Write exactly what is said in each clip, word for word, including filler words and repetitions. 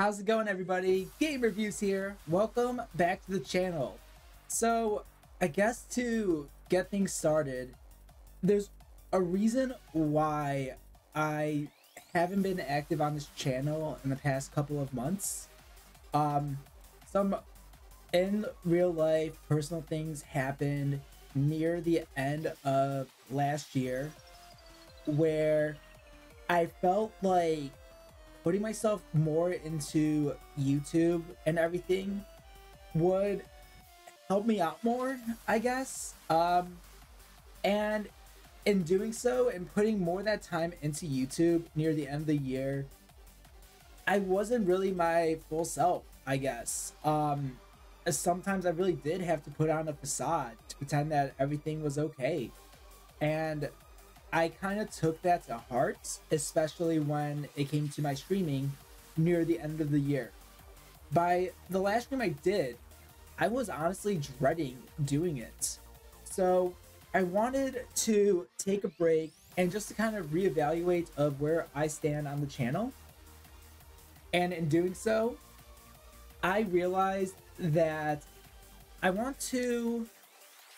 How's it going, everybody? Game(R)-Views here. Welcome back to the channel. So I guess to get things started, there's a reason why I haven't been active on this channel in the past couple of months. Um, some in real life personal things happened near the end of last year where I felt like putting myself more into YouTube and everything would help me out more, I guess. Um, and in doing so and putting more of that time into YouTube near the end of the year, I wasn't really my full self, I guess. Um, sometimes I really did have to put on a facade to pretend that everything was okay. And I kind of took that to heart, especially when it came to my streaming near the end of the year. By the last stream I did, I was honestly dreading doing it. So I wanted to take a break and just to kind of reevaluate of where I stand on the channel. And in doing so, I realized that I want to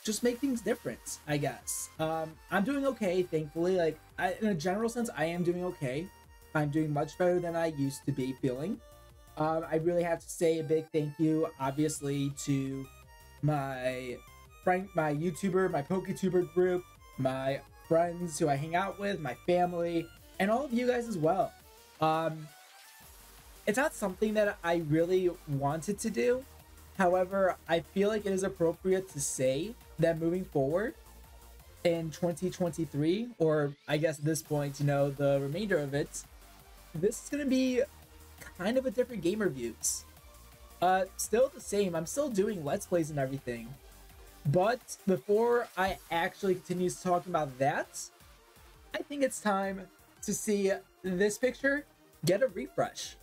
just make things different, I guess. Um, I'm doing okay, thankfully. Like, I, in a general sense, I am doing okay. I'm doing much better than I used to be feeling. Um, I really have to say a big thank you, obviously, to my friend, my YouTuber, my PokeTuber group, my friends who I hang out with, my family, and all of you guys as well. Um, it's not something that I really wanted to do. However, I feel like it is appropriate to say that moving forward in twenty twenty-three, or I guess at this point, you know, the remainder of it, this is going to be kind of a different Game(R)-Views. Uh, still the same. I'm still doing Let's Plays and everything. But before I actually continue talking about that, I think it's time to see this picture get a refresh.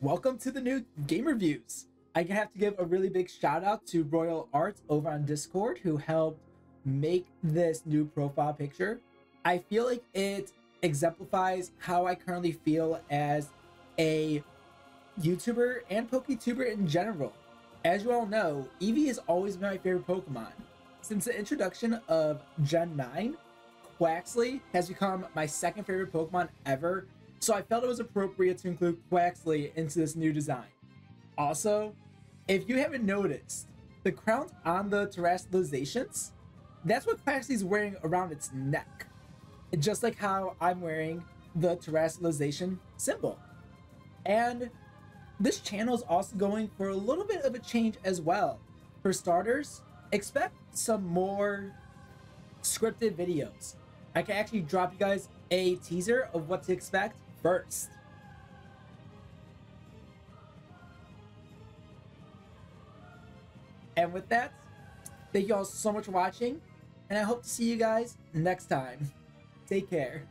Welcome to the new Game(R)-Views. I have to give a really big shout out to Royal Arts over on Discord who helped make this new profile picture. I feel like it exemplifies how I currently feel as a YouTuber and PokeTuber in general. As you all know, Eevee has always been my favorite Pokemon. Since the introduction of gen nine, Quaxly has become my second favorite Pokemon ever. So I felt it was appropriate to include Quaxly into this new design. Also, if you haven't noticed, the crown on the terrestrializations, that's what Quaxly's wearing around its neck. Just like how I'm wearing the terrestrialization symbol. And this channel is also going for a little bit of a change as well. For starters, expect some more scripted videos. I can actually drop you guys a teaser of what to expect first. And with that, thank you all so much for watching, and I hope to see you guys next time. Take care.